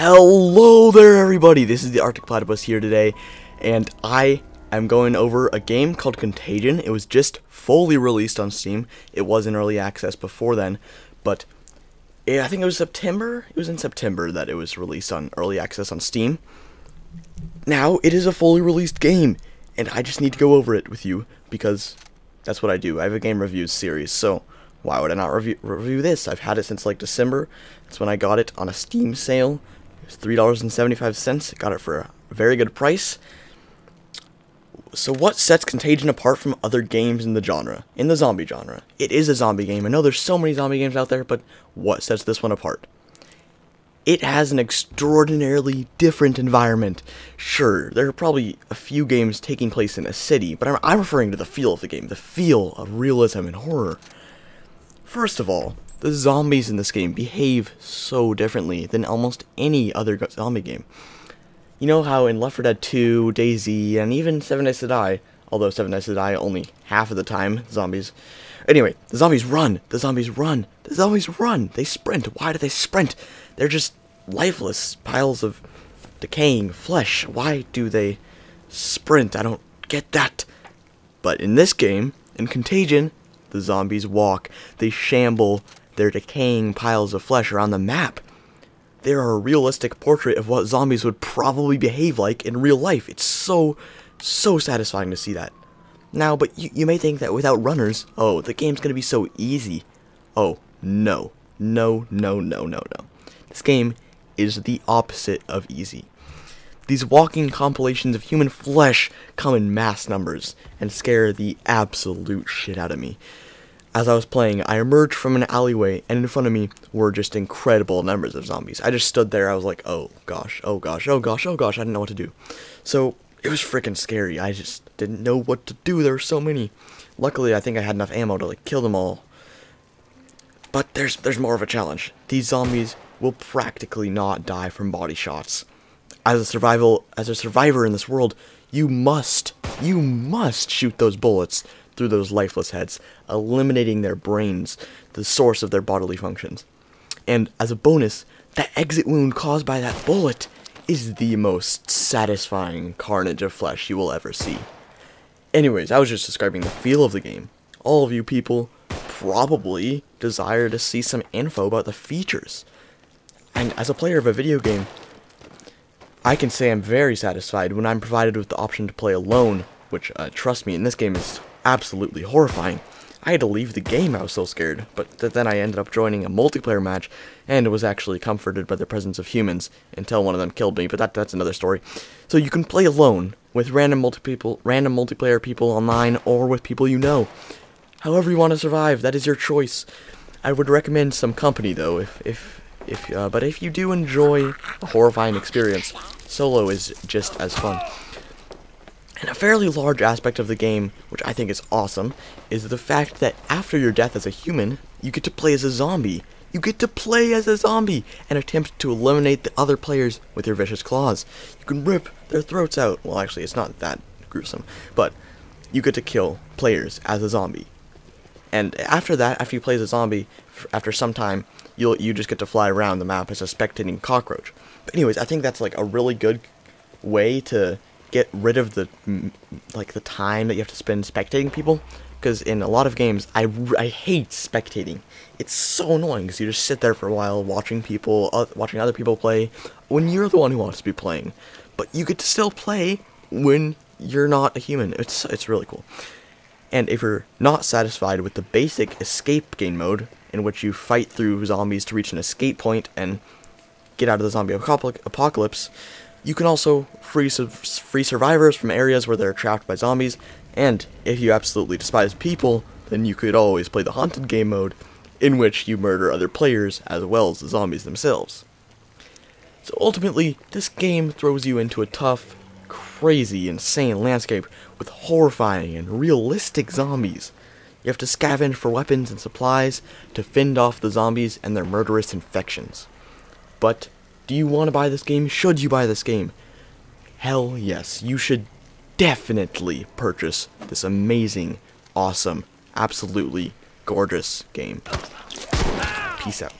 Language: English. Hello there everybody, this is the Arctic Platypus here today, and I am going over a game called Contagion. It was just fully released on Steam. It was in early access before then, but I think it was September? It was in September that it was released on early access on Steam. Now, it is a fully released game, and I just need to go over it with you, because that's what I do. I have a game reviews series, so why would I not review this? I've had it since like December. That's when I got it on a Steam sale. It's $3.75, got it for a very good price. So what sets Contagion apart from other games in the genre, in the zombie genre? It is a zombie game. I know there's so many zombie games out there, but what sets this one apart? It has an extraordinarily different environment. Sure, there are probably a few games taking place in a city, but I'm referring to the feel of the game, the feel of realism and horror. First of all, the zombies in this game behave so differently than almost any other zombie game. You know how in Left 4 Dead 2, DayZ, and even 7 Days to Die, although 7 Days to Die only half of the time, zombies. Anyway, the zombies run, the zombies run, the zombies run, they sprint. Why do they sprint? They're just lifeless piles of decaying flesh. Why do they sprint? I don't get that. But in this game, in Contagion, the zombies walk, they shamble their decaying piles of flesh around the map. They are a realistic portrait of what zombies would probably behave like in real life. It's so satisfying to see that. Now, but you may think that without runners, oh, the game's gonna be so easy. Oh, no. No, no, no, no, no. This game is the opposite of easy. These walking compilations of human flesh come in mass numbers and scare the absolute shit out of me. As I was playing, I emerged from an alleyway, and in front of me were just incredible numbers of zombies. I just stood there, I was like, oh gosh, oh gosh, oh gosh, oh gosh, I didn't know what to do. So, it was freaking scary, I just didn't know what to do, there were so many. Luckily, I think I had enough ammo to, like, kill them all. But there's more of a challenge. These zombies will practically not die from body shots. As a survivor in this world, you must shoot those bullets through those lifeless heads, eliminating their brains, the source of their bodily functions. And as a bonus, that exit wound caused by that bullet is the most satisfying carnage of flesh you will ever see. Anyways, I was just describing the feel of the game. All of you people probably desire to see some info about the features. And as a player of a video game, I can say I'm very satisfied when I'm provided with the option to play alone, which, trust me, in this game is absolutely horrifying. I had to leave the game, I was so scared, but then I ended up joining a multiplayer match, and was actually comforted by the presence of humans until one of them killed me, but that's another story. So you can play alone, with random multiplayer people online, or with people you know. However you want to survive, that is your choice. I would recommend some company, though, but if you do enjoy a horrifying experience, solo is just as fun. And a fairly large aspect of the game, which I think is awesome, is the fact that after your death as a human, you get to play as a zombie. You get to play as a zombie and attempt to eliminate the other players with your vicious claws. You can rip their throats out. Well, actually, it's not that gruesome, but you get to kill players as a zombie. And after that, after you play as a zombie, after some time, you just get to fly around the map as a spectating cockroach. But anyways, I think that's like a really good way to get rid of the time that you have to spend spectating people. Because in a lot of games, I hate spectating. It's so annoying because you just sit there for a while watching other people play when you're the one who wants to be playing. But you get to still play when you're not a human. It's really cool. And if you're not satisfied with the basic escape game mode, in which you fight through zombies to reach an escape point and get out of the zombie apocalypse, you can also free survivors from areas where they're trapped by zombies, and if you absolutely despise people, then you could always play the haunted game mode, in which you murder other players as well as the zombies themselves. So ultimately, this game throws you into a tough, crazy, insane landscape with horrifying and realistic zombies. You have to scavenge for weapons and supplies to fend off the zombies and their murderous infections. But do you want to buy this game? Should you buy this game? Hell yes, you should definitely purchase this amazing, awesome, absolutely gorgeous game. Peace out.